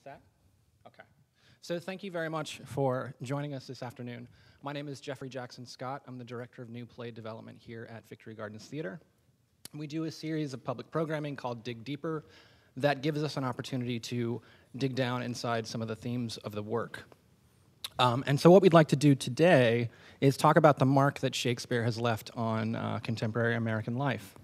Is that? Okay. So thank you very much for joining us this afternoon. My name is Jeffrey Jackson Scott. I'm the director of new play development here at Victory Gardens Theater. We do a series of public programming called Dig Deeper that gives us an opportunity to dig down inside some of the themes of the work. And so what we'd like to do today is talk about the mark that Shakespeare has left on contemporary American life.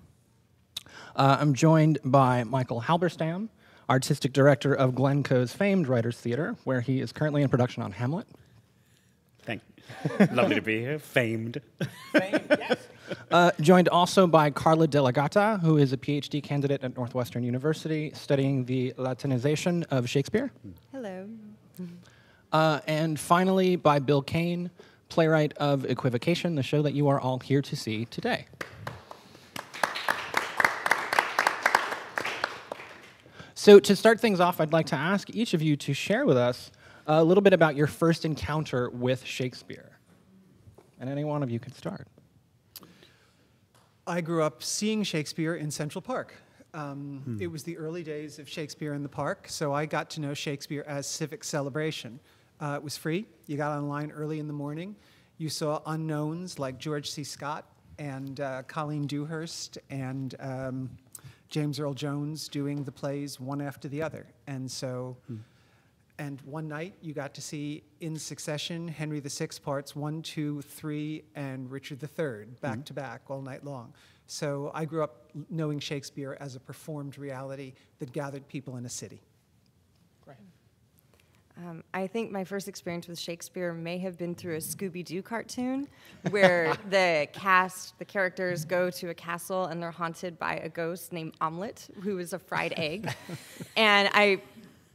I'm joined by Michael Halberstam, artistic director of Glencoe's famed Writers' Theater, where he is currently in production on Hamlet. Thank you. Lovely to be here. Famed. Famed, yes. Joined also by Carla Della Gatta, who is a PhD candidate at Northwestern University, studying the Latinization of Shakespeare. Hello. And finally, by Bill Cain, playwright of Equivocation, the show that you are all here to see today. So to start things off, I'd like to ask each of you to share with us a little bit about your first encounter with Shakespeare. And any one of you could start. I grew up seeing Shakespeare in Central Park. It was the early days of Shakespeare in the Park, so I got to know Shakespeare as Civic Celebration. It was free. You got online early in the morning. You saw unknowns like George C. Scott and Colleen Dewhurst and James Earl Jones doing the plays one after the other. And so... And one night, you got to see, in succession, Henry VI parts 1, 2, 3, and Richard III, back to back, all night long. So I grew up knowing Shakespeare as a performed reality that gathered people in a city. Great. I think my first experience with Shakespeare may have been through a Scooby-Doo cartoon, where the cast, the characters go to a castle, and they're haunted by a ghost named Omelette, who is a fried egg. And I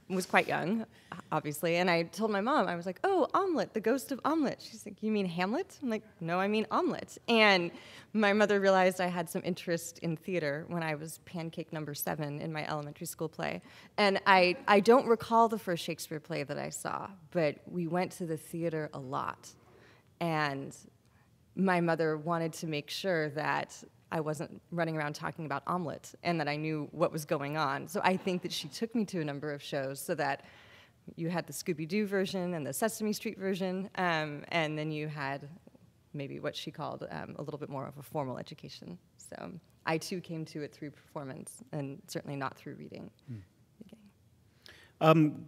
was quite young, obviously, and I told my mom, I was like, oh, Omelette, the ghost of Omelette. She's like, you mean Hamlet? I'm like, no, I mean Omelette. And my mother realized I had some interest in theater when I was pancake number 7 in my elementary school play. And I don't recall the first Shakespeare play that I saw, but we went to the theater a lot. And my mother wanted to make sure that I wasn't running around talking about Omelette and that I knew what was going on. So I think that she took me to a number of shows so that you had the Scooby-Doo version and the Sesame Street version, and then you had maybe what she called a little bit more of a formal education. So I too came to it through performance and certainly not through reading.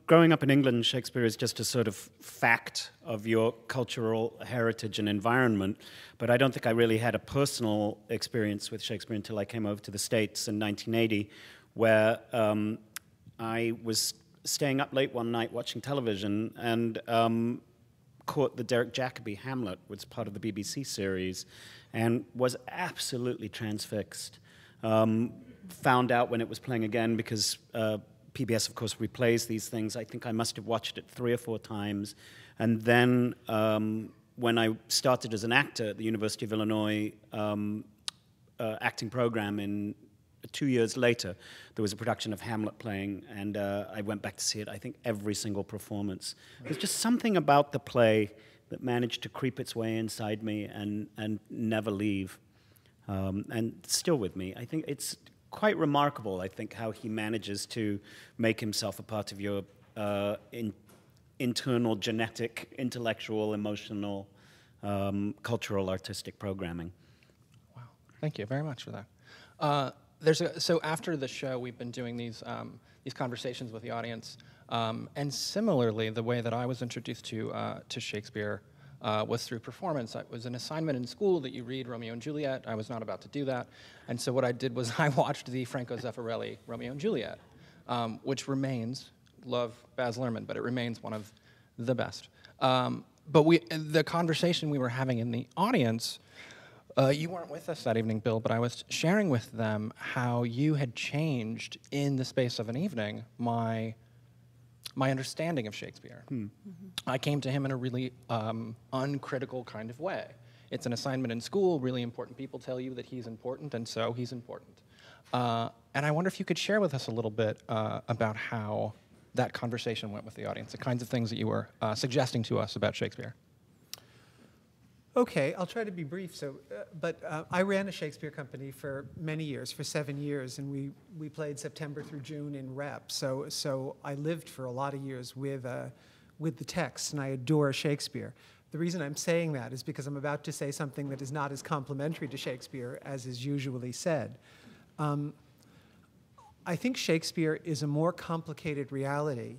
Growing up in England, Shakespeare is just a sort of fact of your cultural heritage and environment, but I don't think I really had a personal experience with Shakespeare until I came over to the States in 1980, where I was staying up late one night watching television and caught the Derek Jacobi Hamlet, which was part of the BBC series, and was absolutely transfixed. Found out when it was playing again because PBS, of course, replays these things. I think I must have watched it 3 or 4 times. And then when I started as an actor at the University of Illinois acting program in 2 years later, there was a production of Hamlet playing, and I went back to see it, I think, every single performance. There's just something about the play that managed to creep its way inside me and never leave, and still with me. I think it's quite remarkable, I think, how he manages to make himself a part of your internal, genetic, intellectual, emotional, cultural, artistic programming. Wow. Thank you very much for that. So after the show, we've been doing these conversations with the audience. And similarly, the way that I was introduced to Shakespeare was through performance. It was an assignment in school that you read Romeo and Juliet. I was not about to do that. And so what I did was I watched the Franco Zeffirelli Romeo and Juliet, which remains, love Baz Luhrmann, but it remains one of the best. The conversation we were having in the audience, you weren't with us that evening, Bill, but I was sharing with them how you had changed in the space of an evening my understanding of Shakespeare. I came to him in a really uncritical kind of way. It's an assignment in school, really important people tell you that he's important, and so he's important. And I wonder if you could share with us a little bit about how that conversation went with the audience, the kinds of things that you were suggesting to us about Shakespeare. Okay, I'll try to be brief. So, I ran a Shakespeare company for many years, for 7 years, and we played September through June in rep. So I lived for a lot of years with the text, and I adore Shakespeare. The reason I'm saying that is because I'm about to say something that is not as complimentary to Shakespeare as is usually said. I think Shakespeare is a more complicated reality.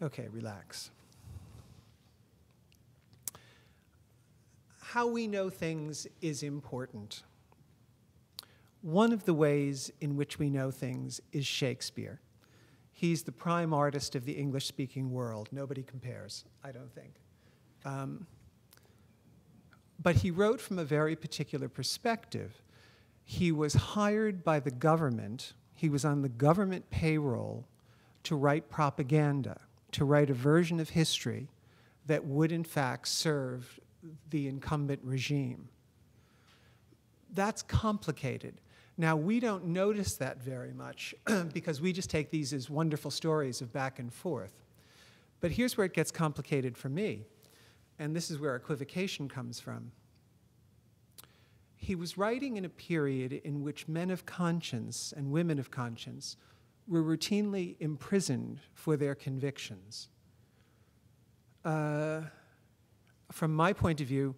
Okay, relax. How we know things is important. One of the ways in which we know things is Shakespeare. He's the prime artist of the English-speaking world. Nobody compares, I don't think. But he wrote from a very particular perspective. He was hired by the government. He was on the government payroll to write propaganda, to write a version of history that would, in fact, serve the incumbent regime. That's complicated. Now, we don't notice that very much because we just take these as wonderful stories of back and forth. But here's where it gets complicated for me, and this is where equivocation comes from. He was writing in a period in which men of conscience and women of conscience were routinely imprisoned for their convictions. From my point of view,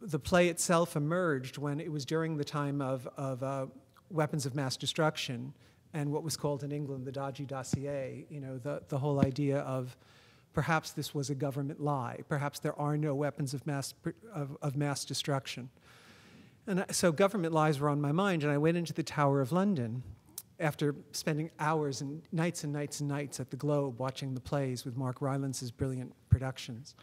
the play itself emerged when it was during the time of weapons of mass destruction and what was called in England the dodgy dossier, you know, the whole idea of perhaps this was a government lie, perhaps there are no weapons of mass destruction. And so government lies were on my mind, and I went into the Tower of London after spending hours and nights and nights and nights at the Globe watching the plays with Mark Rylance's brilliant productions.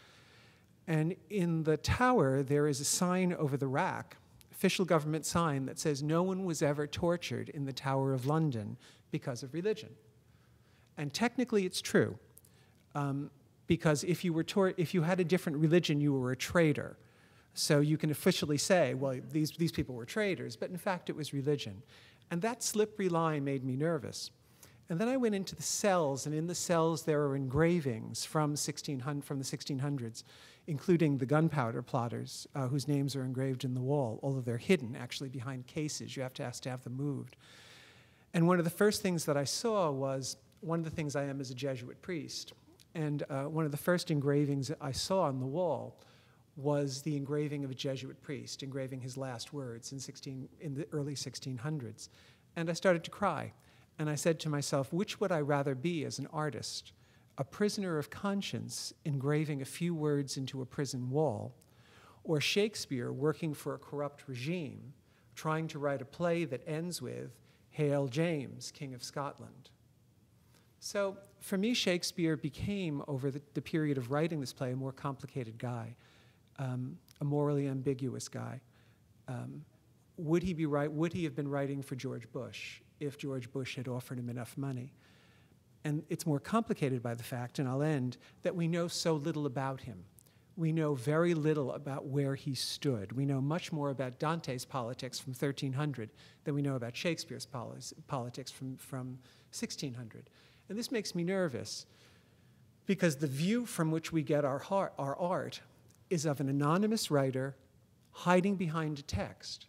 And in the tower, there is a sign over the rack, official government sign, that says no one was ever tortured in the Tower of London because of religion. And technically, it's true, because if you had a different religion, you were a traitor. So you can officially say, well, these people were traitors, but in fact, it was religion. And that slippery line made me nervous. And then I went into the cells, and in the cells there are engravings from the 1600s, including the gunpowder plotters, whose names are engraved in the wall, although they're hidden actually behind cases. You have to ask to have them moved. And one of the first things that I saw was one of the things I am as a Jesuit priest. And one of the first engravings that I saw on the wall was the engraving of a Jesuit priest, engraving his last words in the early 1600s. And I started to cry. And I said to myself, which would I rather be as an artist? A prisoner of conscience engraving a few words into a prison wall, or Shakespeare working for a corrupt regime, trying to write a play that ends with, "Hail James, King of Scotland." So for me, Shakespeare became, over the period of writing this play, a more complicated guy, a morally ambiguous guy. Would he have been writing for George Bush if George Bush had offered him enough money? And it's more complicated by the fact, and I'll end, that we know so little about him. We know very little about where he stood. We know much more about Dante's politics from 1300 than we know about Shakespeare's politics from 1600. And this makes me nervous because the view from which we get our art is of an anonymous writer hiding behind a text,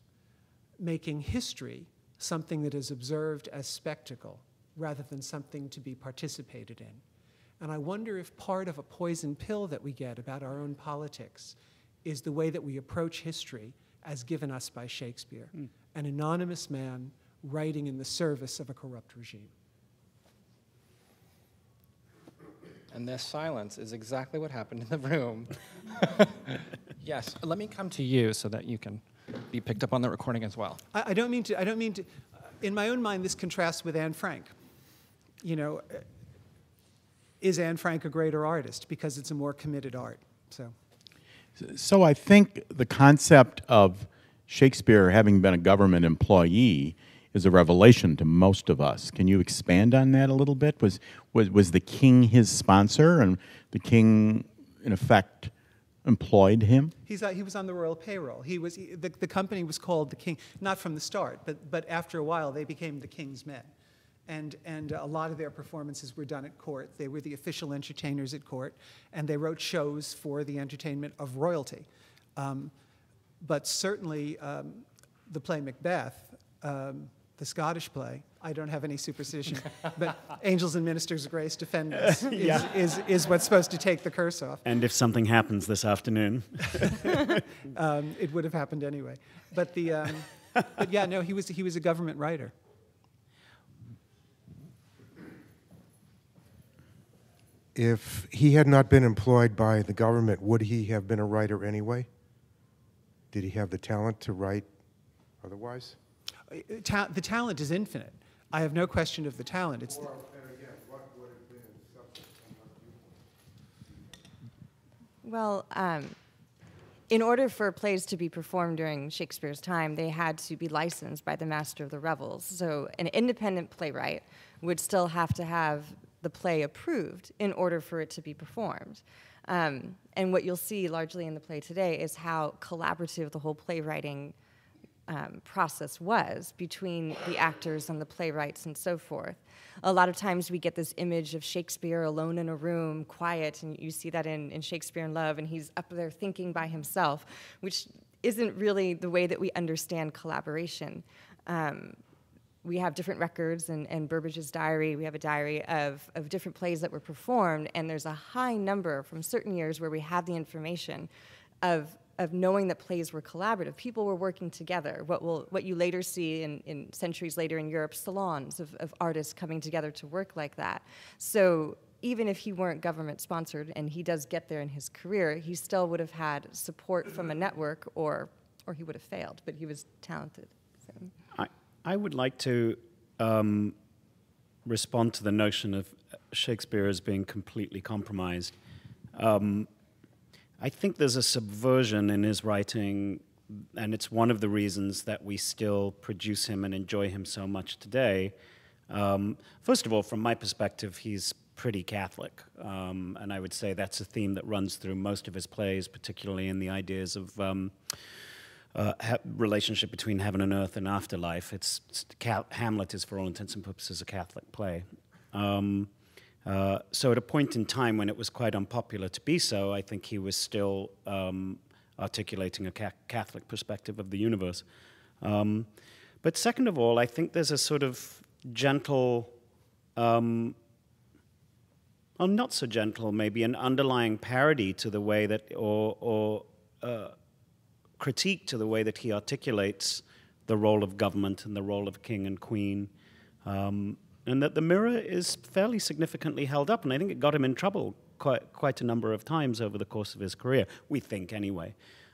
making history something that is observed as spectacle rather than something to be participated in. And I wonder if part of a poison pill that we get about our own politics is the way that we approach history as given us by Shakespeare, an anonymous man writing in the service of a corrupt regime. And their silence is exactly what happened in the room. Yes, let me come to you so that you can be picked up on the recording as well. I don't mean to, in my own mind, this contrasts with Anne Frank. You know, is Anne Frank a greater artist? Because it's a more committed art, So I think the concept of Shakespeare having been a government employee is a revelation to most of us. Can you expand on that a little bit? Was the king his sponsor, and the king, in effect, employed him? He was on the royal payroll. The company was called the King, not from the start, but after a while they became the King's Men. And a lot of their performances were done at court. They were the official entertainers at court, and they wrote shows for the entertainment of royalty. But certainly the play Macbeth, the Scottish play, I don't have any superstition, but angels and ministers of grace defend us yeah. is what's supposed to take the curse off. And if something happens this afternoon. It would have happened anyway. But, but yeah, no, he was a government writer. If he had not been employed by the government, would he have been a writer anyway? Did he have the talent to write otherwise? The talent is infinite. I have no question of the talent. It's well, in order for plays to be performed during Shakespeare's time, they had to be licensed by the master of the revels. So an independent playwright would still have to have the play approved in order for it to be performed. And what you'll see largely in the play today is how collaborative the whole playwriting process was between the actors and the playwrights and so forth. A lot of times we get this image of Shakespeare alone in a room, quiet, and you see that in Shakespeare in Love, and he's up there thinking by himself, which isn't really the way that we understand collaboration. We have different records and Burbage's diary. We have a diary of different plays that were performed, and there's a high number from certain years where we have the information of knowing that plays were collaborative. People were working together. What you later see in centuries later in Europe, salons of artists coming together to work like that. So even if he weren't government-sponsored, and he does get there in his career, he still would have had support from a network, or he would have failed, but he was talented. So. I would like to respond to the notion of Shakespeare as being completely compromised. I think there's a subversion in his writing, and it's one of the reasons that we still produce him and enjoy him so much today. First of all, from my perspective, he's pretty Catholic, and I would say that's a theme that runs through most of his plays, particularly in the ideas of relationship between heaven and earth and afterlife. Hamlet is, for all intents and purposes, a Catholic play. So at a point in time when it was quite unpopular to be so, I think he was still articulating a Catholic perspective of the universe. But second of all, I think there's a sort of gentle, or not so gentle maybe, an underlying parody to the way that, or critique to the way that he articulates the role of government and the role of king and queen, and that the mirror is fairly significantly held up, and I think it got him in trouble quite a number of times over the course of his career, we think anyway.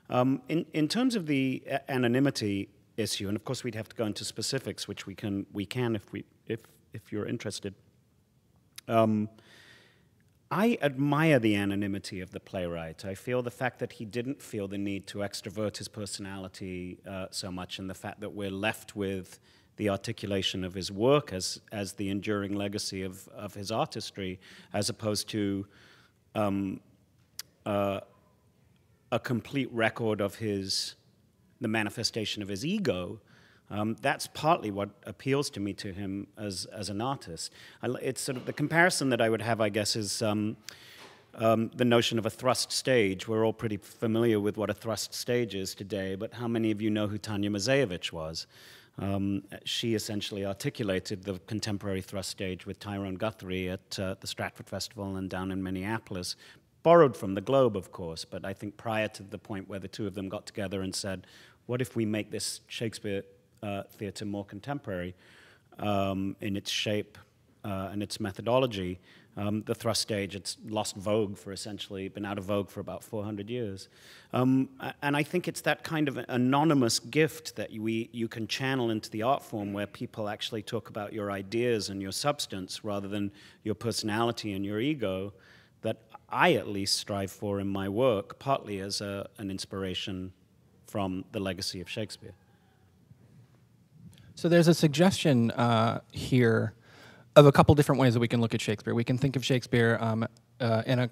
In terms of the anonymity issue, and of course we'd have to go into specifics, which we can if you're interested. I admire the anonymity of the playwright. I feel the fact that he didn't feel the need to extrovert his personality so much, and the fact that we're left with the articulation of his work as the enduring legacy of his artistry, as opposed to a complete record of the manifestation of his ego. That's partly what appeals to me to him as an artist. It's sort of the comparison that I would have, I guess, is the notion of a thrust stage. We're all pretty familiar with what a thrust stage is today, but how many of you know who Tanya Mazayevich was? She essentially articulated the contemporary thrust stage with Tyrone Guthrie at the Stratford Festival and down in Minneapolis, borrowed from the Globe, of course, but I think prior to the point where the two of them got together and said, what if we make this Shakespeare theater more contemporary in its shape and its methodology. The thrust stage, it's lost vogue for essentially, been out of vogue for about 400 years. And I think it's that kind of anonymous gift that you can channel into the art form, where people actually talk about your ideas and your substance rather than your personality and your ego, that I at least strive for in my work, partly as an inspiration from the legacy of Shakespeare. So there's a suggestion here of a couple different ways that we can look at Shakespeare. We can think of Shakespeare in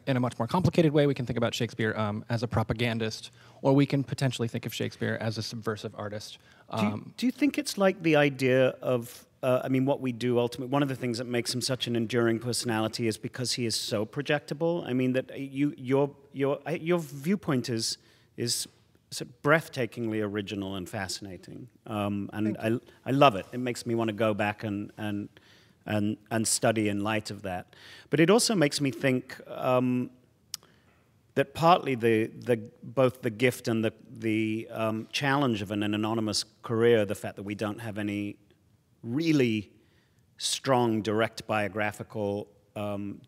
a much more complicated way. We can think about Shakespeare as a propagandist, or we can potentially think of Shakespeare as a subversive artist. Do you think it's like the idea of, I mean, what we do ultimately, one of the things that makes him such an enduring personality is because he is so projectable? I mean, that your viewpoint is sort of breathtakingly original and fascinating. And I love it. It makes me want to go back and study in light of that. But it also makes me think that partly both the gift and the challenge of an anonymous career, the fact that we don't have any really strong, direct biographical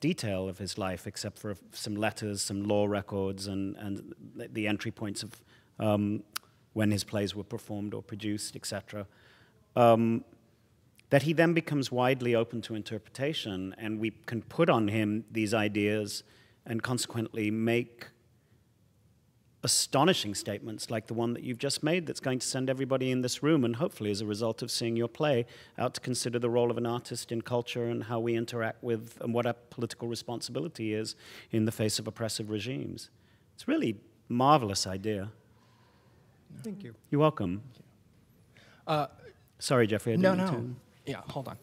detail of his life, except for some letters, some law records, and the entry points of when his plays were performed or produced, etc., that he then becomes widely open to interpretation, and we can put on him these ideas and consequently make astonishing statements like the one that you've just made that's going to send everybody in this room, and hopefully as a result of seeing your play, out to consider the role of an artist in culture and how we interact with and what our political responsibility is in the face of oppressive regimes. It's really a marvelous idea. Thank you. You're welcome. Thank you. Sorry, Jeffrey, I didn't mean to. Yeah, hold on.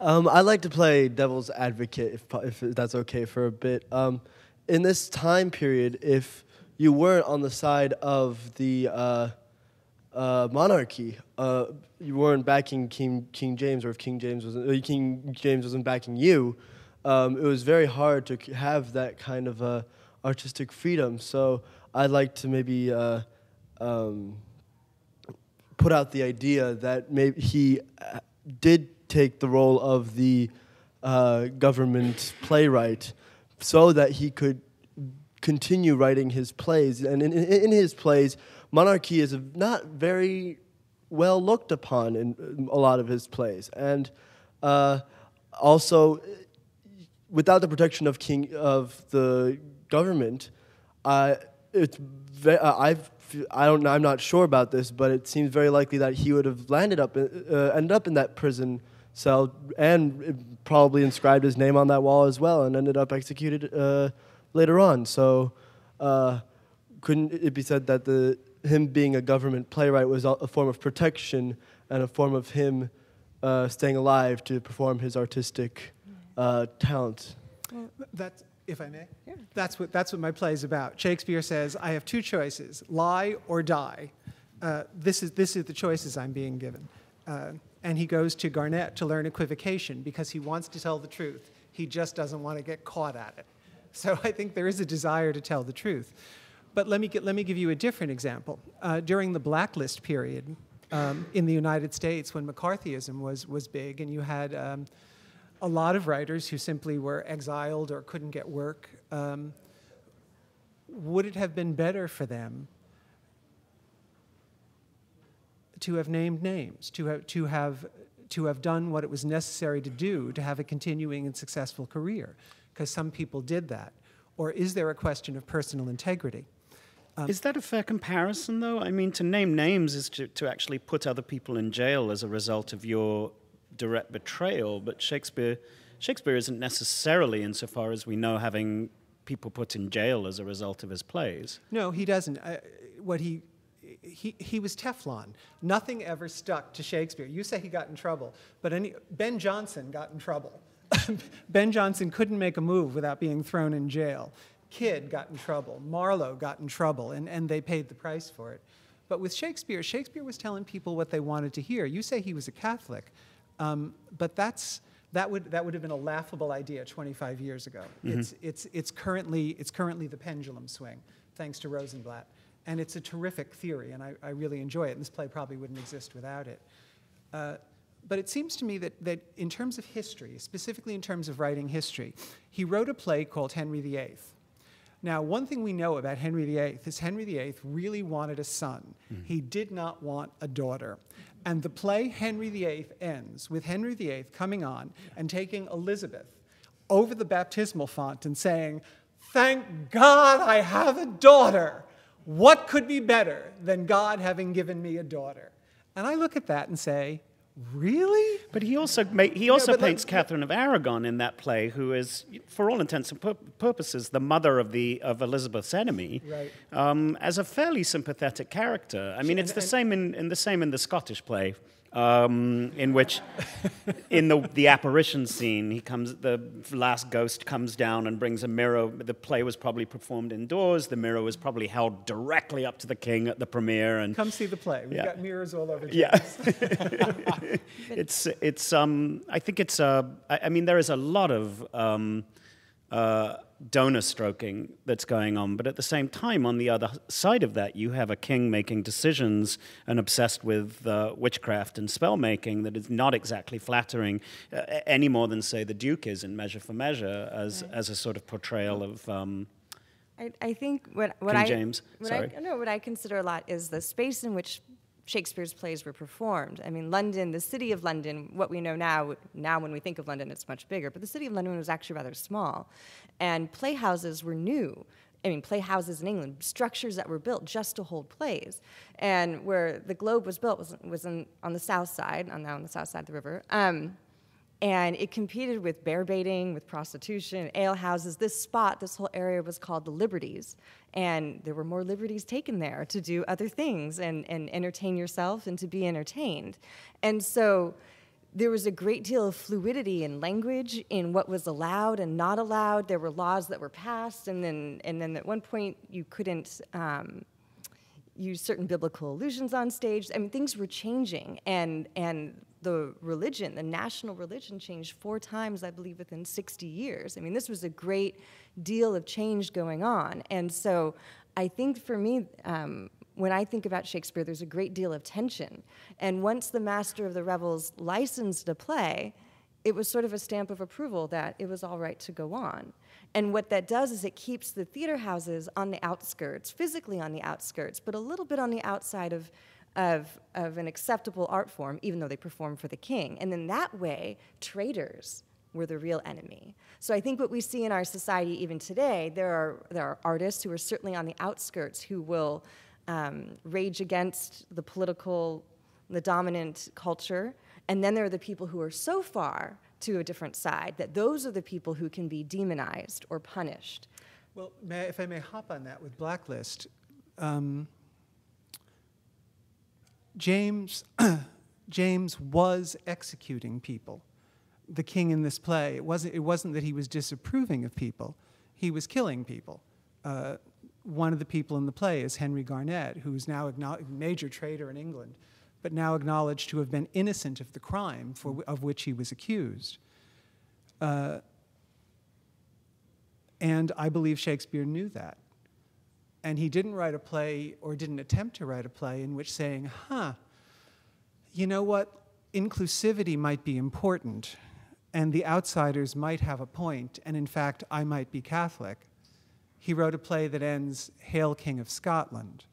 I'd like to play devil's advocate, if that's okay for a bit. In this time period, if you weren't on the side of the monarchy, you weren't backing King James, or if King James wasn't backing you, it was very hard to have that kind of artistic freedom. So I'd like to maybe put out the idea that maybe he did take the role of the government playwright so that he could continue writing his plays. And in his plays, monarchy is not very well looked upon in a lot of his plays. And also, without the protection of the government, I don't know, I'm not sure about this, but it seems very likely that he would have ended up in that prison cell and probably inscribed his name on that wall as well, and ended up executed later on. So couldn't it be said that him being a government playwright was a form of protection and a form of him staying alive to perform his artistic talent? Well, that's, if I may, yeah. That's what my play is about. Shakespeare says, I have two choices, lie or die. This is the choices I'm being given. And he goes to Garnett to learn equivocation because he wants to tell the truth. He just doesn't want to get caught at it. So I think there is a desire to tell the truth. But let me give you a different example. During the blacklist period in the United States, when McCarthyism was big, and you had a lot of writers who simply were exiled or couldn't get work, would it have been better for them to have named names, to have done what it was necessary to do to have a continuing and successful career? Because some people did that. Or is there a question of personal integrity? Is that a fair comparison, though? I mean, to name names is to actually put other people in jail as a result of your direct betrayal, but Shakespeare isn't necessarily, insofar as we know, having people put in jail as a result of his plays. No, he doesn't. He was Teflon. Nothing ever stuck to Shakespeare. You say he got in trouble, but Ben Jonson got in trouble. Ben Jonson couldn't make a move without being thrown in jail. Kidd got in trouble. Marlowe got in trouble, and they paid the price for it. But with Shakespeare, Shakespeare was telling people what they wanted to hear. You say he was a Catholic. But that would have been a laughable idea 25 years ago. Mm-hmm. It's currently the pendulum swing, thanks to Rosenblatt, and it's a terrific theory, and I really enjoy it. And this play probably wouldn't exist without it. But it seems to me that in terms of history, specifically in terms of writing history, he wrote a play called Henry VIII. Now, one thing we know about Henry VIII is Henry VIII really wanted a son. Mm-hmm. He did not want a daughter. And the play Henry VIII ends with Henry VIII coming on and taking Elizabeth over the baptismal font and saying, "Thank God I have a daughter. What could be better than God having given me a daughter?" And I look at that and say, really? But he also paints Catherine of Aragon in that play, who is, for all intents and purposes, the mother of Elizabeth's enemy, right, as a fairly sympathetic character. I mean, it's the same in the Scottish play, in which, in the apparition scene, he comes. The last ghost comes down and brings a mirror. The play was probably performed indoors. The mirror was probably held directly up to the king at the premiere. And come see the play. We've got mirrors all over. Yeah, it's I think it's I mean, there is a lot of donor stroking that's going on, but at the same time, on the other side of that, you have a king making decisions and obsessed with witchcraft and spell making that is not exactly flattering any more than, say, the Duke is in Measure for Measure, as right. as a sort of portrayal of. I think what King I James. What I consider a lot is the space in which Shakespeare's plays were performed. I mean, London, the city of London, what we know now when we think of London, it's much bigger, but the city of London was actually rather small. And playhouses were new. I mean, playhouses in England, structures that were built just to hold plays. And where the Globe was built was on the south side, now on the south side of the river. And it competed with bear baiting, with prostitution, ale houses. This spot, this whole area was called the Liberties. And there were more liberties taken there to do other things and entertain yourself and to be entertained. And so there was a great deal of fluidity in language, in what was allowed and not allowed. There were laws that were passed. And then at one point, you couldn't use certain biblical allusions on stage. I mean, things were changing. And the religion, the national religion, changed 4 times, I believe, within 60 years. I mean, this was a great deal of change going on. And so I think for me, when I think about Shakespeare, there's a great deal of tension. And once the Master of the Revels licensed a play, it was sort of a stamp of approval that it was all right to go on. And what that does is it keeps the theater houses on the outskirts, physically on the outskirts, but a little bit on the outside of an acceptable art form, even though they perform for the king. And in that way, traitors were the real enemy. So I think what we see in our society even today, there are artists who are certainly on the outskirts who will rage against the dominant culture. And then there are the people who are so far to a different side that those are the people who can be demonized or punished. Well, if I may hop on that with Blacklist, James was executing people. The king in this play, it wasn't that he was disapproving of people. He was killing people. One of the people in the play is Henry Garnett, who is now a major traitor in England, but now acknowledged to have been innocent of the crime of which he was accused. And I believe Shakespeare knew that. And he didn't write a play, or didn't attempt to write a play, in which saying, you know what, inclusivity might be important, and the outsiders might have a point, and in fact, I might be Catholic. He wrote a play that ends, "Hail, King of Scotland."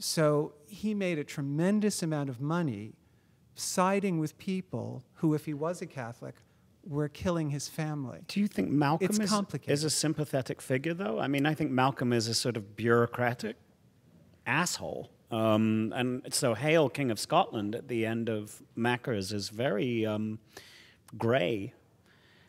So he made a tremendous amount of money siding with people who, if he was a Catholic, were killing his family. Do you think Malcolm is a sympathetic figure, though? I mean, I think Malcolm is a sort of bureaucratic asshole. And so Hail, King of Scotland at the end of Macker's is very gray.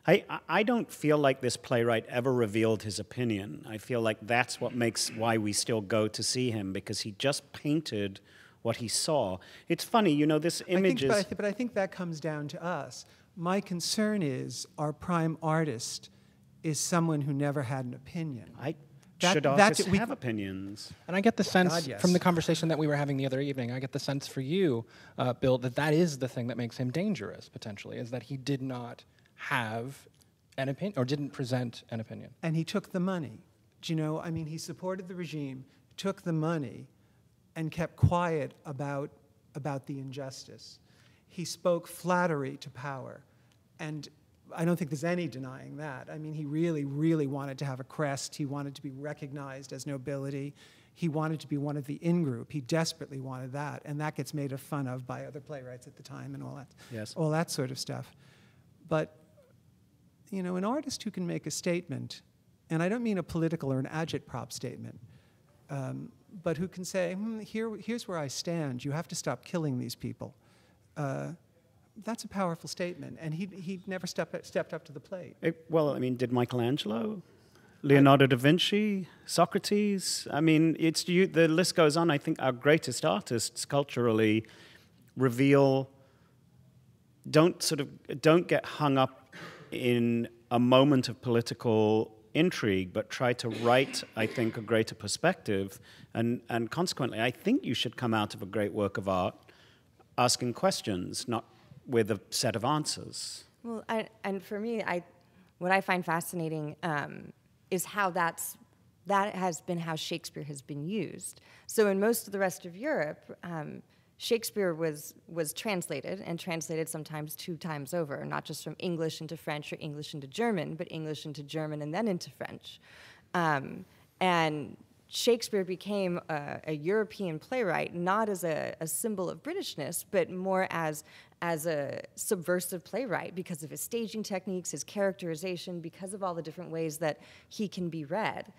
I don't feel like this playwright ever revealed his opinion. I feel like that's what makes why we still go to see him, because he just painted what he saw. It's funny, you know, this image is... But I think that comes down to us. My concern is our prime artist is someone who never had an opinion. Should artists have opinions? And I get the sense from the conversation that we were having the other evening, I get the sense for you, Bill, that is the thing that makes him dangerous, potentially, is that he did not have an opinion, or didn't present an opinion. And he took the money. Do you know, I mean, he supported the regime, took the money, and kept quiet about the injustice. He spoke flattery to power, and I don't think there's any denying that. I mean, he really, really wanted to have a crest. He wanted to be recognized as nobility. He wanted to be one of the in-group. He desperately wanted that, and that gets made fun of by other playwrights at the time and all that, all that sort of stuff. But you know, an artist who can make a statement, and I don't mean a political or an agitprop statement, but who can say, here's where I stand. You have to stop killing these people. That's a powerful statement, and he never stepped up to the plate. Well, I mean, did Michelangelo, Leonardo da Vinci, Socrates? I mean, the list goes on. I think our greatest artists culturally reveal, don't get hung up in a moment of political intrigue, but try to write, I think, a greater perspective. And consequently, I think you should come out of a great work of art asking questions, not with a set of answers. Well, and for me, what I find fascinating is how that has been how Shakespeare has been used. So in most of the rest of Europe, Shakespeare was translated, and translated sometimes 2 times over, not just from English into French or English into German, but English into German and then into French. And Shakespeare became a European playwright, not as a symbol of Britishness, but more as a subversive playwright because of his staging techniques, his characterization, because of all the different ways that he can be read.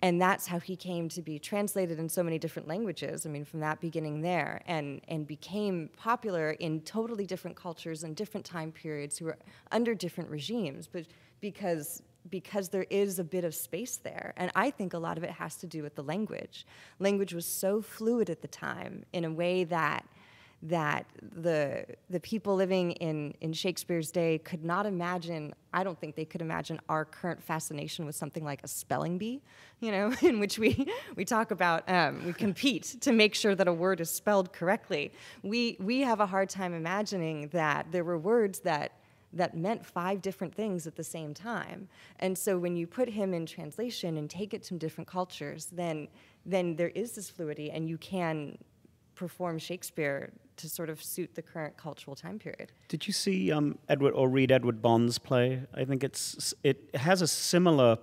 And that's how he came to be translated in so many different languages, I mean, from that beginning there, and became popular in totally different cultures and different time periods who were under different regimes, but because there is a bit of space there. And I think a lot of it has to do with the language. Language was so fluid at the time in a way that the people living in Shakespeare's day could not imagine. I don't think they could imagine our current fascination with something like a spelling bee, you know, in which we talk about, we compete to make sure that a word is spelled correctly. We have a hard time imagining that there were words that meant 5 different things at the same time. And so when you put him in translation and take it to different cultures, then there is this fluidity, and you can perform Shakespeare to sort of suit the current cultural time period. Did you see read Edward Bond's play? I think it has a similar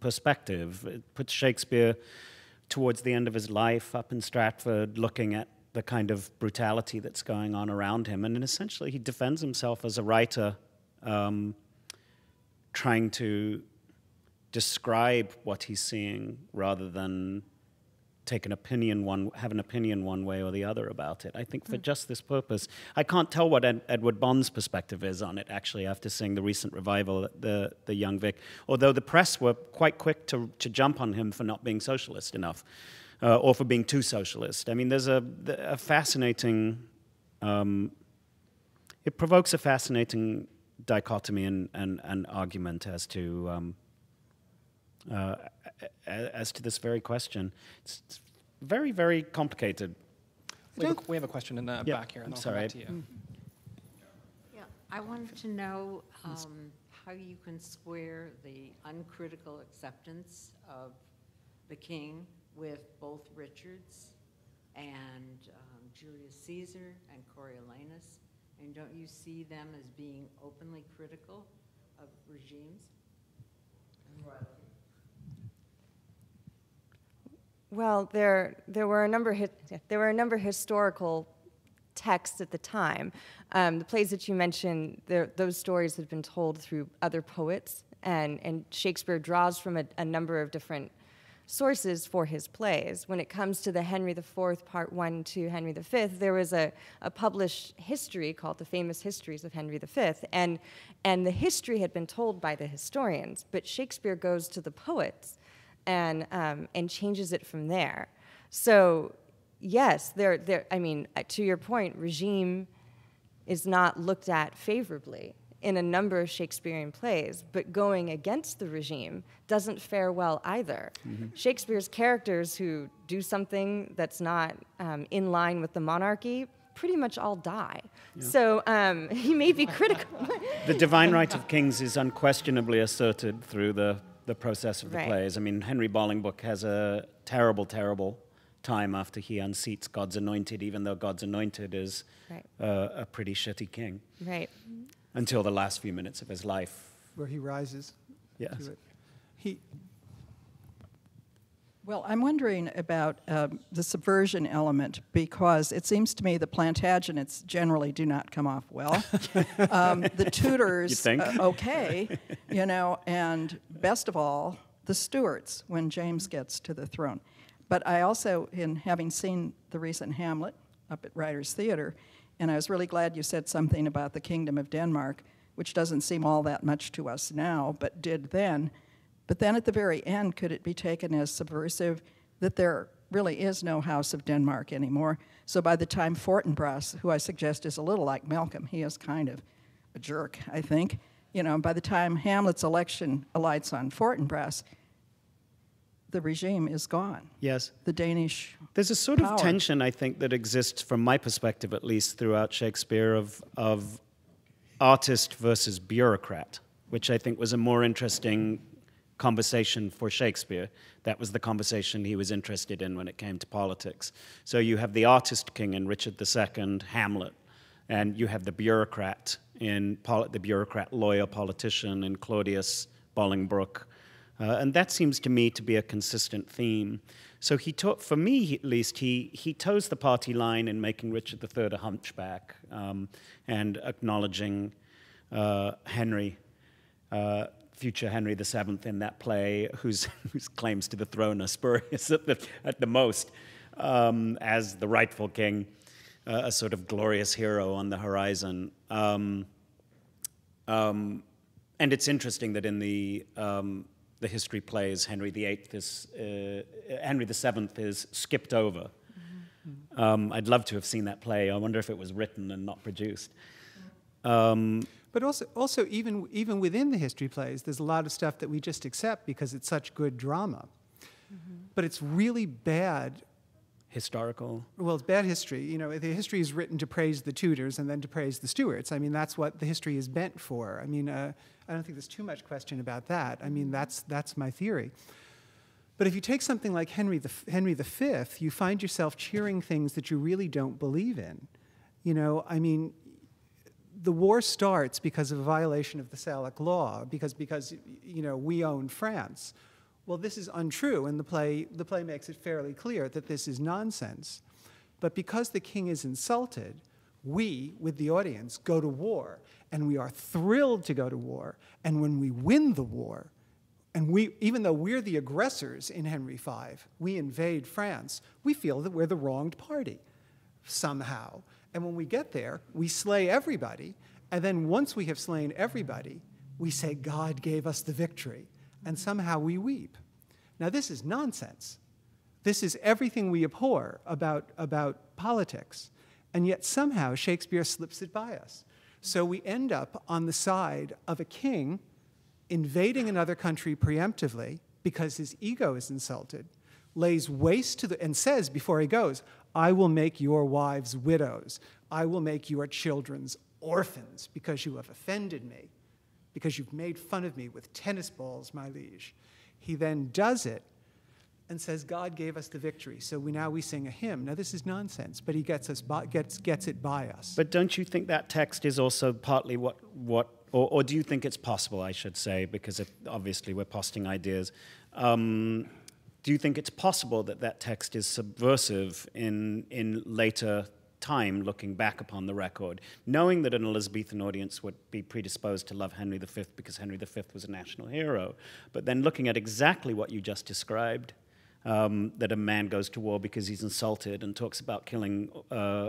perspective. It puts Shakespeare towards the end of his life up in Stratford, looking at the kind of brutality that's going on around him, and essentially he defends himself as a writer, trying to describe what he's seeing rather than take have an opinion one way or the other about it. I think for just this purpose, I can't tell what Edward Bond's perspective is on it, actually, after seeing the recent revival at the Young Vic, although the press were quite quick to jump on him for not being socialist enough, or for being too socialist. I mean, there's a fascinating, it provokes a fascinating dichotomy and argument as to this very question. It's very, very complicated. We have a question in the back here. And I'll come back to you. Yeah, I wanted to know how you can square the uncritical acceptance of the king with both Richards and Julius Caesar and Coriolanus. And don't you see them as being openly critical of regimes and royalty? Well, there were a number of historical texts at the time. The plays that you mentioned, those stories had been told through other poets, and Shakespeare draws from a number of different sources for his plays. When it comes to the Henry IV, Part 1 to Henry V, there was a published history called The Famous Histories of Henry V, and the history had been told by the historians, but Shakespeare goes to the poets and changes it from there. So yes, I mean, to your point, regime is not looked at favorably in a number of Shakespearean plays, but going against the regime doesn't fare well either. Mm-hmm. Shakespeare's characters who do something that's not in line with the monarchy pretty much all die. Yeah. So he may be critical. The divine right of kings is unquestionably asserted through the process of the plays. I mean, Henry Bolingbroke has a terrible, terrible time after he unseats God's Anointed, even though God's Anointed is a pretty shitty king. Right. Until the last few minutes of his life. Where he rises to it. Well, I'm wondering about the subversion element, because it seems to me the Plantagenets generally do not come off well. The Tudors, you think? Okay, you know, and best of all, the Stuarts when James gets to the throne. But I also, in having seen the recent Hamlet up at Writers' Theater, and I was really glad you said something about the Kingdom of Denmark, which doesn't seem all that much to us now, but did then. But then at the very end, could it be taken as subversive that there really is no House of Denmark anymore. So by the time Fortinbras, who I suggest is a little like Malcolm, he is kind of a jerk, I think. You know, by the time Hamlet's election alights on Fortinbras, the regime is gone. Yes. The Danish There's a sort power. Of tension, I think, that exists, from my perspective at least, throughout Shakespeare of artist versus bureaucrat, which I think was a more interesting conversation for Shakespeare. That was the conversation he was interested in when it came to politics. So you have the artist king in Richard II, Hamlet, and you have the bureaucrat in the bureaucrat lawyer politician in Claudius, Bolingbroke. And that seems to me to be a consistent theme. So he taught, for me at least, he toes the party line in making Richard III a hunchback and acknowledging Henry, future Henry VII in that play, whose claims to the throne are spurious at the most, as the rightful king, a sort of glorious hero on the horizon. And it's interesting that in the history plays, Henry VII is skipped over. Mm-hmm. I'd love to have seen that play. I wonder if it was written and not produced. But also even within the history plays, there's a lot of stuff that we just accept because it's such good drama. Mm-hmm. But it's really bad. Historical. Well, it's bad history. You know, the history is written to praise the Tudors and then to praise the Stuarts. I mean, that's what the history is bent for. I mean, I don't think there's too much question about that. I mean, that's my theory. But if you take something like Henry V, you find yourself cheering things that you really don't believe in. You know, I mean, the war starts because of a violation of the Salic law, because you know, we own France. Well, this is untrue, and the play makes it fairly clear that this is nonsense. But because the king is insulted, we, with the audience, go to war, and we are thrilled to go to war. And when we win the war, and we, even though we're the aggressors in Henry V, we invade France, we feel that we're the wronged party somehow. And when we get there, we slay everybody, and then once we have slain everybody, we say, God gave us the victory. And somehow we weep. Now, this is nonsense. This is everything we abhor about politics. And yet somehow Shakespeare slips it by us. So we end up on the side of a king invading another country preemptively because his ego is insulted, lays waste to the, and says before he goes, I will make your wives widows. I will make your children's orphans because you have offended me. Because you've made fun of me with tennis balls, my liege. He then does it and says, God gave us the victory, so now we sing a hymn. Now, this is nonsense, but he gets it by us. But don't you think that text is also partly or do you think it's possible, I should say, because obviously we're posting ideas. Do you think it's possible that that text is subversive in later time, looking back upon the record, knowing that an Elizabethan audience would be predisposed to love Henry V because Henry V was a national hero, but then looking at exactly what you just described, that a man goes to war because he's insulted and talks about killing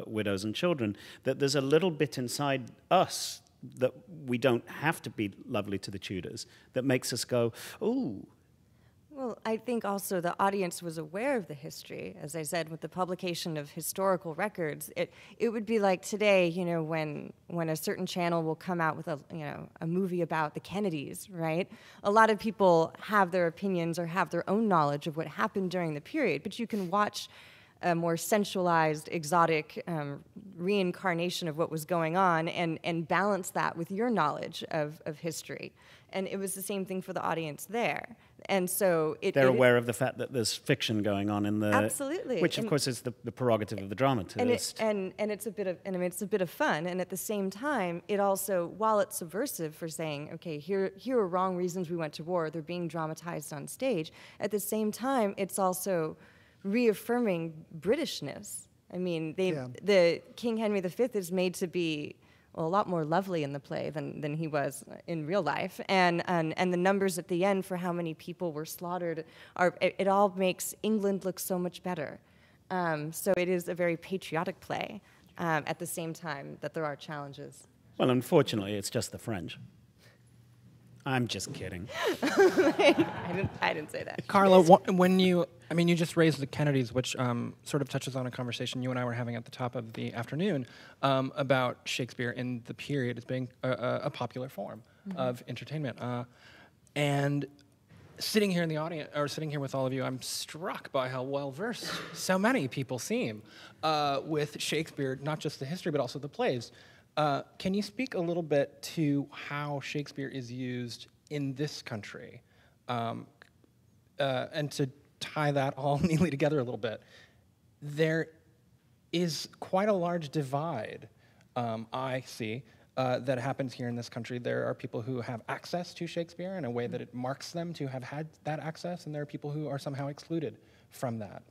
widows and children, that there's a little bit inside us that we don't have to be lovely to the Tudors that makes us go, ooh. Well, I think also the audience was aware of the history. As I said, with the publication of historical records, it would be like today, you know, when a certain channel will come out with a movie about the Kennedys, right? A lot of people have their opinions or have their own knowledge of what happened during the period, but you can watch a more sensualized, exotic reincarnation of what was going on and balance that with your knowledge of history. And it was the same thing for the audience there. And so they're aware of the fact that there's fiction going on in the... Absolutely. Which, of course, is the prerogative of the dramatist. And it's a bit of, and I mean, it's a bit of fun. And at the same time, it also, while it's subversive for saying, okay, here are wrong reasons we went to war, they're being dramatized on stage, at the same time, it's also reaffirming Britishness. I mean, the King Henry V is made to be, well, a lot more lovely in the play than he was in real life, and the numbers at the end for how many people were slaughtered are it all makes England look so much better. So it is a very patriotic play at the same time that there are challenges. Well, unfortunately, it's just the French. I'm just kidding. I didn't say that. Carla, when you, I mean, you just raised the Kennedys, which sort of touches on a conversation you and I were having at the top of the afternoon about Shakespeare in the period as being a popular form of entertainment. And sitting here in the audience, or sitting here with all of you, I'm struck by how well-versed so many people seem with Shakespeare, not just the history, but also the plays. Can you speak a little bit to how Shakespeare is used in this country? And to tie that all neatly together a little bit, there is quite a large divide, I see, that happens here in this country. There are people who have access to Shakespeare in a way that it marks them to have had that access, and there are people who are somehow excluded from that.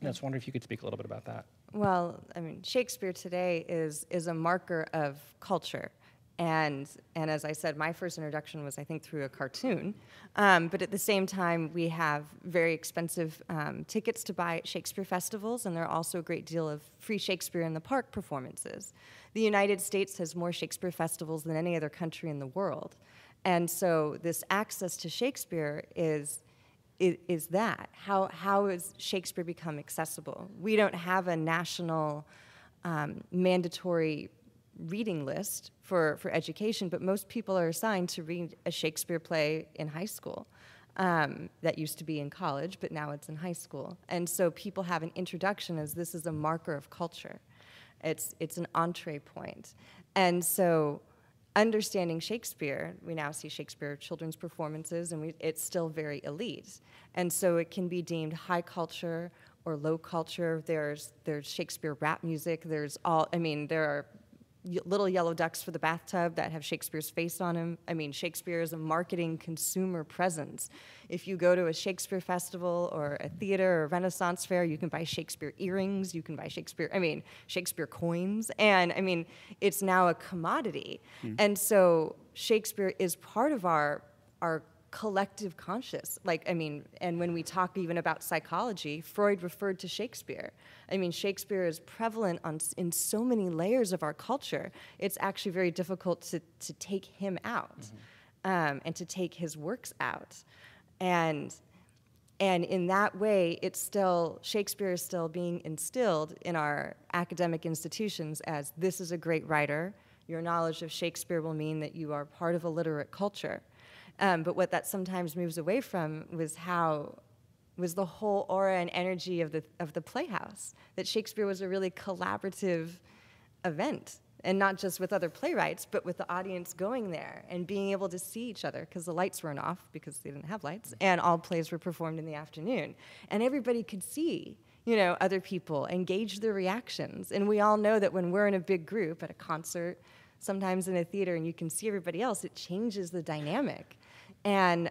And I just wonder if you could speak a little bit about that. Well, I mean, Shakespeare today is a marker of culture. And as I said, my first introduction was, I think, through a cartoon. But at the same time, we have very expensive tickets to buy at Shakespeare festivals, and there are also a great deal of free Shakespeare in the Park performances. The United States has more Shakespeare festivals than any other country in the world. And so this access to Shakespeare is that. How has Shakespeare become accessible? We don't have a national mandatory reading list for education, but most people are assigned to read a Shakespeare play in high school. That used to be in college, but now it's in high school. And so people have an introduction as this is a marker of culture. It's an entree point. And so understanding Shakespeare, we now see Shakespeare children's performances, and it's still very elite. And so it can be deemed high culture or low culture. There's Shakespeare rap music. There are little yellow ducks for the bathtub that have Shakespeare's face on them. I mean, Shakespeare is a marketing consumer presence. If you go to a Shakespeare festival or a theater or a Renaissance fair, you can buy Shakespeare earrings, you can buy Shakespeare coins, and I mean, it's now a commodity. And so Shakespeare is part of our collective conscious. And when we talk even about psychology, Freud referred to Shakespeare. I mean, Shakespeare is prevalent in so many layers of our culture, it's actually very difficult to take him out and to take his works out. And in that way, Shakespeare is still being instilled in our academic institutions as this is a great writer. Your knowledge of Shakespeare will mean that you are part of a literate culture. But what that sometimes moves away from was the whole aura and energy of the Playhouse, that Shakespeare was a really collaborative event, and not just with other playwrights, but with the audience going there and being able to see each other, because the lights weren't off, because they didn't have lights, and all plays were performed in the afternoon. And everybody could see, other people, engage their reactions. And we all know that when we're in a big group at a concert, sometimes in a theater, and you can see everybody else, it changes the dynamic. And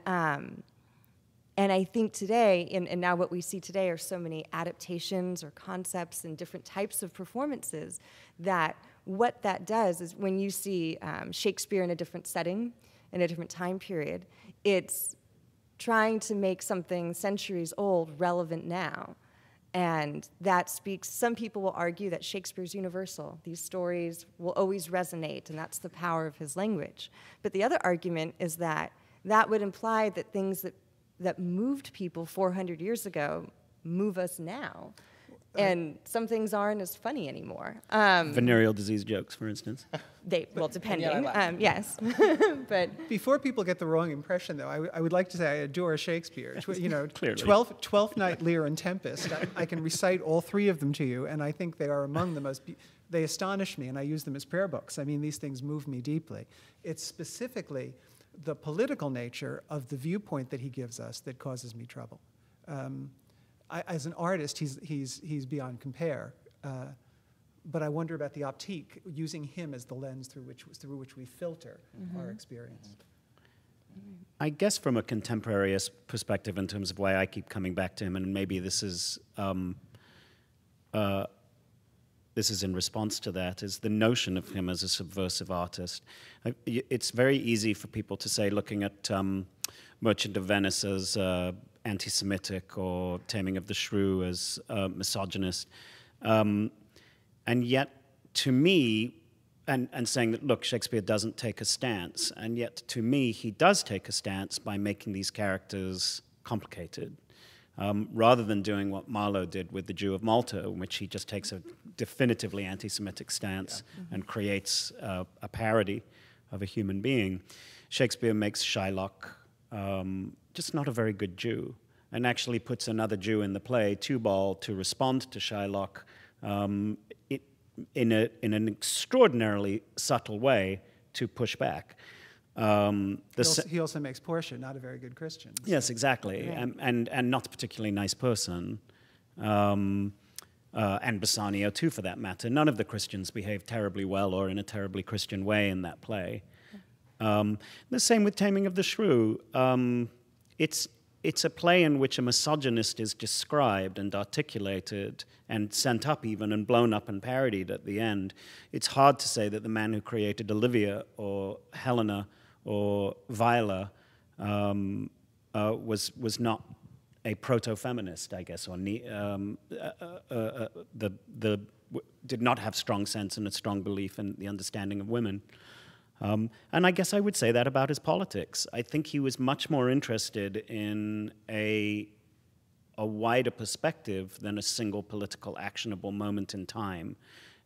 I think today, and now what we see today are so many adaptations or concepts and different types of performances, that what that does is when you see Shakespeare in a different setting, in a different time period, it's trying to make something centuries old relevant now. And that speaks, some people will argue that Shakespeare's universal. These stories will always resonate, and that's the power of his language. But the other argument is that would imply that things that moved people 400 years ago move us now. And some things aren't as funny anymore. Venereal disease jokes, for instance. Depending, yes. But before people get the wrong impression, though, I would like to say I adore Shakespeare. Twelfth Night, Lear, and Tempest. I can recite all three of them to you, and I think they are among the most. They astonish me, and I use them as prayer books. I mean, these things move me deeply. It's specifically the political nature of the viewpoint that he gives us that causes me trouble. As an artist, he's beyond compare. But I wonder about the optique, using him as the lens through which we filter our experience. I guess from a contemporary perspective, in terms of why I keep coming back to him, and maybe this is in response to that, is the notion of him as a subversive artist. It's very easy for people to say, looking at Merchant of Venice as anti-Semitic, or Taming of the Shrew as misogynist. And yet, to me, and saying that, look, Shakespeare doesn't take a stance, and yet to me he does take a stance by making these characters complicated, rather than doing what Marlowe did with the Jew of Malta, in which he just takes a definitively anti-Semitic stance and creates a parody of a human being. Shakespeare makes Shylock just not a very good Jew, and actually puts another Jew in the play, Tubal, to respond to Shylock in an extraordinarily subtle way to push back. He also makes Portia not a very good Christian. So. Yes, exactly, yeah. and not a particularly nice person, and Bassanio too, for that matter. None of the Christians behave terribly well or in a terribly Christian way in that play. The same with Taming of the Shrew. It's a play in which a misogynist is described and articulated and sent up even and blown up and parodied at the end. It's hard to say that the man who created Olivia or Helena or Viola was not a proto-feminist, I guess, or did not have strong sense and a strong belief in the understanding of women. And I guess I would say that about his politics. I think he was much more interested in a wider perspective than a single political actionable moment in time,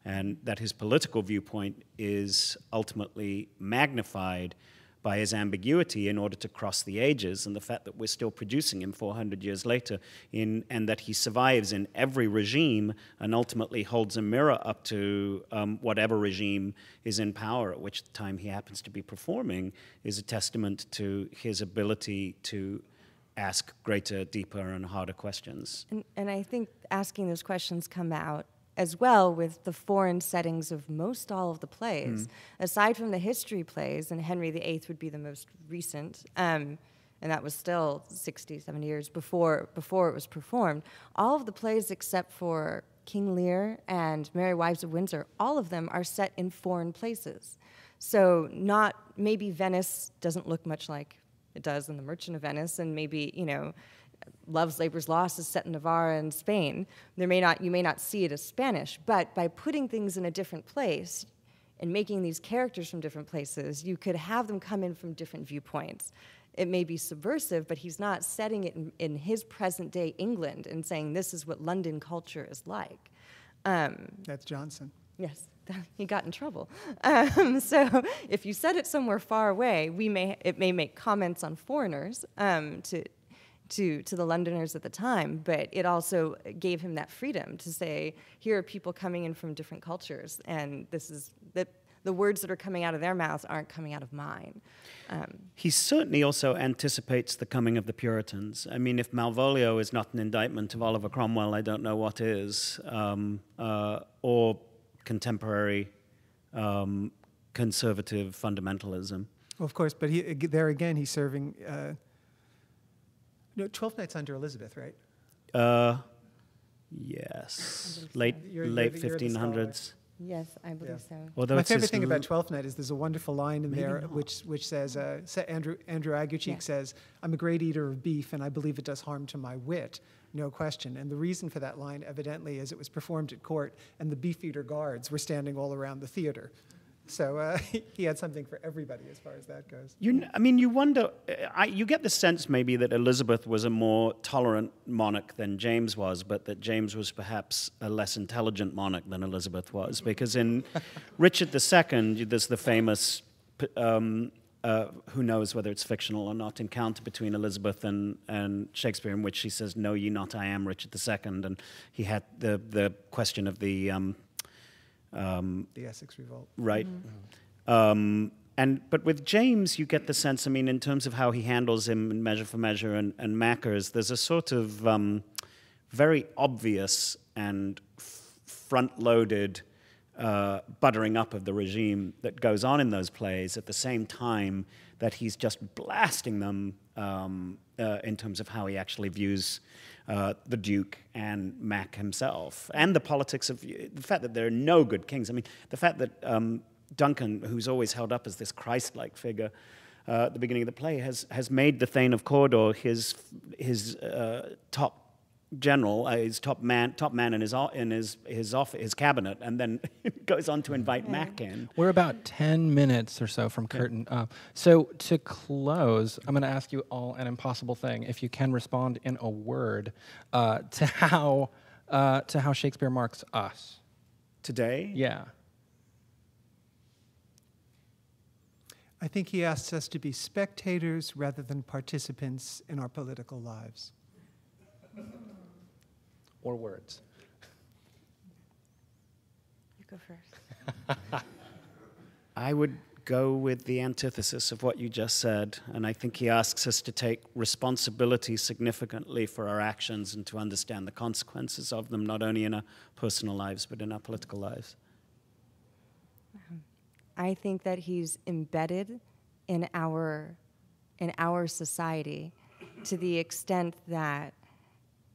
and that his political viewpoint is ultimately magnified by his ambiguity in order to cross the ages, and the fact that we're still producing him 400 years later, and that he survives in every regime and ultimately holds a mirror up to whatever regime is in power at which time he happens to be performing, is a testament to his ability to ask greater, deeper, and harder questions. And I think asking those questions come out as well with the foreign settings of most all of the plays. Aside from the history plays, and Henry VIII would be the most recent, and that was still 60, 70 years before it was performed, all of the plays except for King Lear and Merry Wives of Windsor, all of them are set in foreign places. So not, maybe Venice doesn't look much like it does in The Merchant of Venice, and maybe, you know, Love's Labour's Lost is set in Navarre and Spain. You may not see it as Spanish, but by putting things in a different place and making these characters from different places, you could have them come in from different viewpoints. It may be subversive, but he's not setting it in his present-day England and saying this is what London culture is like. That's Johnson. Yes, he got in trouble. So if you set it somewhere far away, it may make comments on foreigners to the Londoners at the time, but it also gave him that freedom to say, here are people coming in from different cultures, and this is the words that are coming out of their mouths aren't coming out of mine. He certainly also anticipates the coming of the Puritans. I mean, if Malvolio is not an indictment of Oliver Cromwell, I don't know what is, or contemporary conservative fundamentalism. Well, of course, but there again, he's serving... No, 12 Nights under Elizabeth, right? Yes. late 1500s. Yes, I believe so. Although my favorite thing about 12th Night is there's a wonderful line in there which says, Andrew Aguecheek says, I'm a great eater of beef, and I believe it does harm to my wit, no question. And the reason for that line, evidently, is it was performed at court, and the beef-eater guards were standing all around the theater. So he had something for everybody as far as that goes. I mean, you wonder, you get the sense maybe that Elizabeth was a more tolerant monarch than James was, but that James was perhaps a less intelligent monarch than Elizabeth was. Because in Richard II, there's the famous, who knows whether it's fictional or not, encounter between Elizabeth and Shakespeare, in which she says, know ye not, I am Richard II. And he had the question of the Essex Revolt. Right. Mm-hmm. But with James, you get the sense, I mean, in terms of how he handles him in Measure for Measure and Macker's, there's a sort of very obvious and front-loaded buttering up of the regime that goes on in those plays at the same time that he's just blasting them in terms of how he actually views the Duke and Mac himself, and the politics of the fact that there are no good kings. I mean, the fact that Duncan, who's always held up as this Christ-like figure at the beginning of the play, has made the Thane of Cawdor his top general, his top man in his cabinet, and then goes on to invite Mac in. We're about 10 minutes or so from curtain. So to close, I'm going to ask you all an impossible thing. If you can respond in a word to how Shakespeare marks us today. Yeah. I think he asks us to be spectators rather than participants in our political lives. Or words. You go first. I would go with the antithesis of what you just said, and I think he asks us to take responsibility significantly for our actions and to understand the consequences of them, not only in our personal lives, but in our political lives. I think that he's embedded in our society to the extent that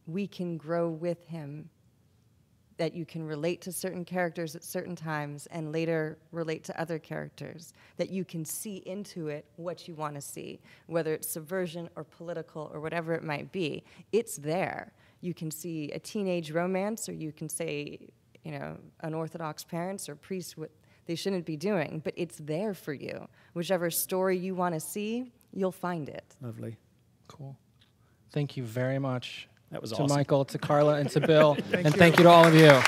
we can grow with him, that you can relate to certain characters at certain times and later relate to other characters, that you can see into it what you want to see, whether it's subversion or political or whatever it might be. It's there. You can see a teenage romance, or you can say, you know, unorthodox parents or priests with they shouldn't be doing, but it's there for you. Whichever story you want to see, you'll find it. Lovely. Cool. Thank you very much. That was awesome. To Michael, to Carla, and to Bill. Thank you. And thank you to all of you.